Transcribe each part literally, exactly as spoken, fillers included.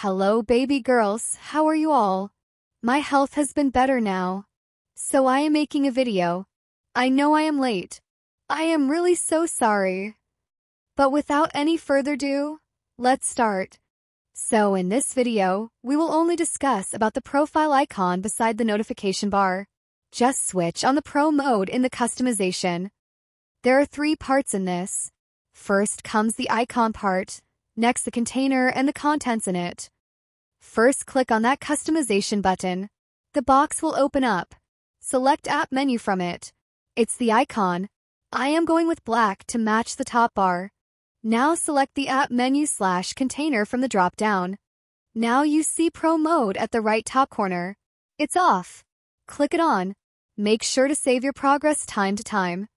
Hello baby girls, how are you all? My health has been better now, so I am making a video. I know I am late. I am really so sorry. But without any further ado, let's start. So in this video, we will only discuss about the profile icon beside the notification bar. Just switch on the pro mode in the customization. There are three parts in this. First comes the icon part. Next, the container and the contents in it. First, click on that customization button. The box will open up. Select app menu from it. It's the icon. I am going with black to match the top bar. Now select the app menu slash container from the drop down. Now you see pro mode at the right top corner. It's off. Click it on. Make sure to save your progress time to time.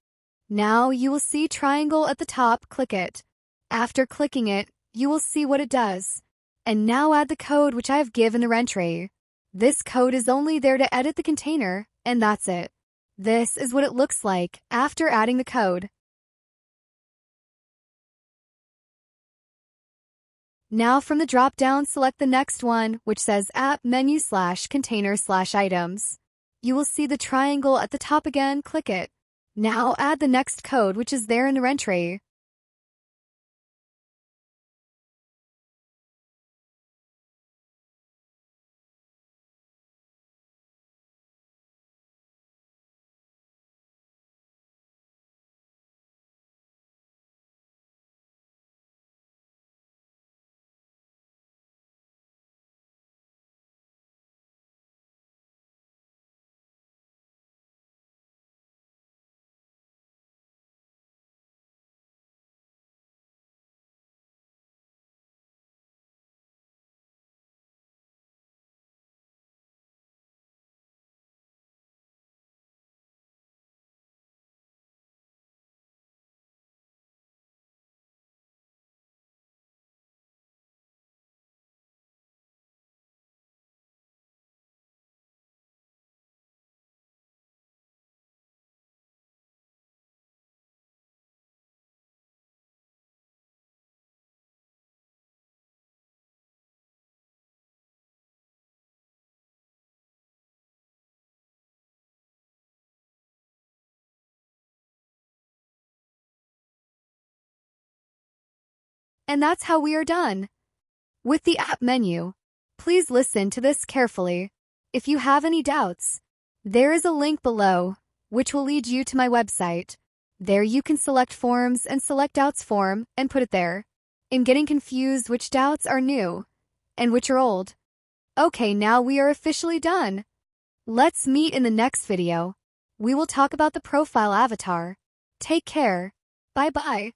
Now you will see triangle at the top. Click it. After clicking it, you will see what it does. And now add the code which I have given the Rentry. This code is only there to edit the container, and that's it. This is what it looks like after adding the code. Now from the drop-down, select the next one, which says app menu slash container slash items. You will see the triangle at the top again, click it. Now add the next code which is there in the Rentry. And that's how we are done with the app menu. Please listen to this carefully. If you have any doubts, there is a link below, which will lead you to my website. There you can select forms and select doubts form and put it there. I'm getting confused which doubts are new and which are old. Okay, now we are officially done. Let's meet in the next video. We will talk about the profile avatar. Take care. Bye-bye.